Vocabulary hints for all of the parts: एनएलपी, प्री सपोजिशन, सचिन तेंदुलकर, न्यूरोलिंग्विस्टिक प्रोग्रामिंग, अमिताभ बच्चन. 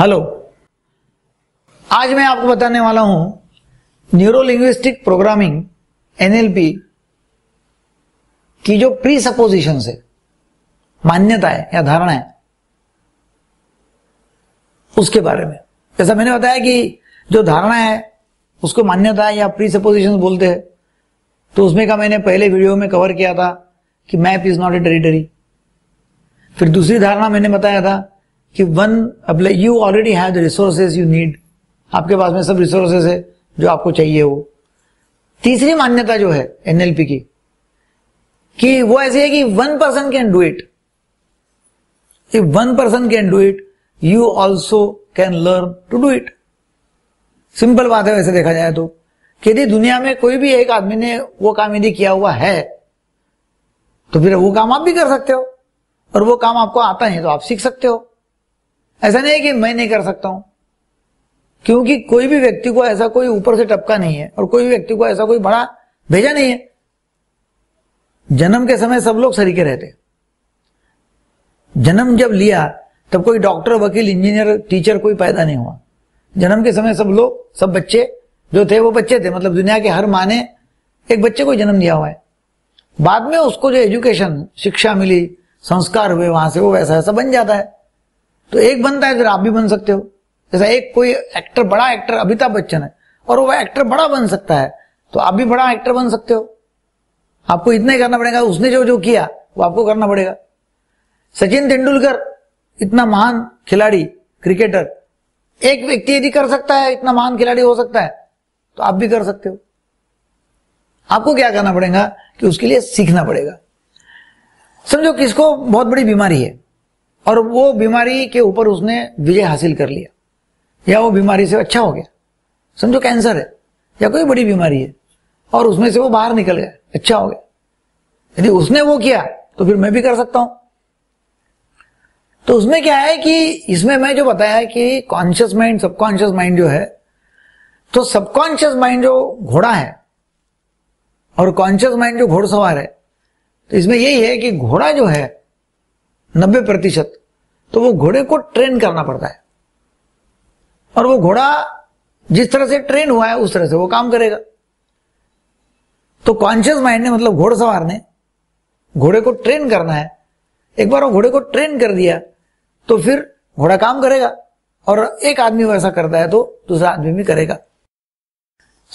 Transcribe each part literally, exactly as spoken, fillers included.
Hello, आज मैं आपको बताने वाला हूं न्यूरोलिंग्विस्टिक प्रोग्रामिंग N L P की जो प्री सपोजिशन है, मान्यता है या धारणा है, उसके बारे में। जैसा मैंने बताया कि जो धारणा है उसको मान्यता है या प्री सपोजिशन बोलते हैं, तो उसमें का मैंने पहले वीडियो में कवर किया था कि map is not a territory. फिर दूसरी धारणा मैंने बताया था कि one apply, you already have the resources you need, आपके पास में सब रिसोर्सेज है जो आपको चाहिए हो। तीसरी मान्यता जो है एन एल पी की, कि वो ऐसी है कि one person can do it. If one person can do it, you also can learn to do it. Simple बात है वैसे देखा जाए तो, कि यदि दुनिया में कोई भी एक आदमी ने वो काम यदि किया हुआ है तो फिर वो काम आप भी कर सकते हो, और वो काम आपको आता है तो आप सीख सकते हो। ऐसा नहीं है कि मैं नहीं कर सकता हूं, क्योंकि कोई भी व्यक्ति को ऐसा कोई ऊपर से टपका नहीं है और कोई भी व्यक्ति को ऐसा कोई बड़ा भेजा नहीं है। जन्म के समय सब लोग सरीके रहते। जन्म जब लिया तब कोई डॉक्टर, वकील, इंजीनियर, टीचर कोई पैदा नहीं हुआ। जन्म के समय सब लोग, सब बच्चे जो थे वो बच्चे थे, मतलब दुनिया के हर माँ ने एक बच्चे को जन्म दिया हुआ है। बाद में उसको जो एजुकेशन, शिक्षा मिली, संस्कार हुए, वहां से वो वैसा ऐसा बन जाता है। तो एक बनता है फिर आप भी बन सकते हो। जैसा एक कोई एक्टर, बड़ा एक्टर अमिताभ बच्चन है और वो एक्टर बड़ा बन सकता है, तो आप भी बड़ा एक्टर बन सकते हो। आपको इतना ही करना पड़ेगा, उसने जो जो किया वो आपको करना पड़ेगा। सचिन तेंदुलकर, इतना महान खिलाड़ी, क्रिकेटर, एक व्यक्ति यदि कर सकता है, इतना महान खिलाड़ी हो सकता है, तो आप भी कर सकते हो। आपको क्या करना पड़ेगा कि उसके लिए सीखना पड़ेगा। समझो किसको बहुत बड़ी बीमारी है और वो बीमारी के ऊपर उसने विजय हासिल कर लिया, या वो बीमारी से अच्छा हो गया, समझो कैंसर है या कोई बड़ी बीमारी है, और उसमें से वो बाहर निकल गया, अच्छा हो गया। यदि उसने वो किया तो फिर मैं भी कर सकता हूं। तो उसमें क्या है कि इसमें मैं जो बताया है कि कॉन्शियस माइंड, सबकॉन्शियस माइंड जो है, तो सबकॉन्शियस माइंड जो घोड़ा है और कॉन्शियस माइंड जो घोड़सवार है, तो इसमें यही है कि घोड़ा जो है नब्बे प्रतिशत, तो वो घोड़े को ट्रेन करना पड़ता है, और वो घोड़ा जिस तरह से ट्रेन हुआ है उस तरह से वो काम करेगा। तो कॉन्शियस माइंड ने, मतलब घोड़सवार ने, घोड़े को ट्रेन करना है। एक बार वो घोड़े को ट्रेन कर दिया तो फिर घोड़ा काम करेगा, और एक आदमी वैसा करता है तो दूसरा आदमी भी करेगा।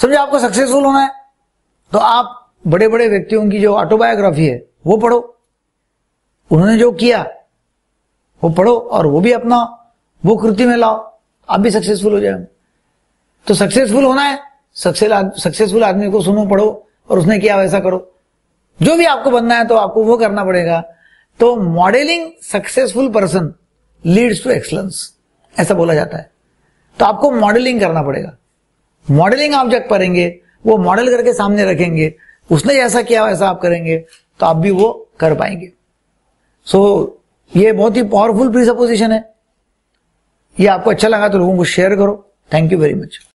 समझे आपको सक्सेसफुल होना है तो आप बड़े बड़े व्यक्तियों की जो ऑटोबायोग्राफी है वो पढ़ो, उन्होंने जो किया वो पढ़ो और वो भी अपना वो कृति में लाओ, आप भी सक्सेसफुल हो जाएंगे। तो सक्सेसफुल होना है, सक्सेसफुल आदमी को सुनो, पढ़ो, और उसने किया वैसा करो। जो भी आपको बनना है तो आपको वो करना पड़ेगा। तो modelling successful person leads to excellence, ऐसा बोला जाता है। तो आपको मॉडलिंग करना पड़ेगा। मॉडलिंग आप जब करेंगे, वो मॉडल करके सामने रखेंगे, उसने जैसा किया वैसा आप करेंगे, तो आप भी वो कर पाएंगे। सो so, ये बहुत ही पावरफुल प्रीसपोजिशन है। ये आपको अच्छा लगा तो लोगों को शेयर करो। Thank you very much.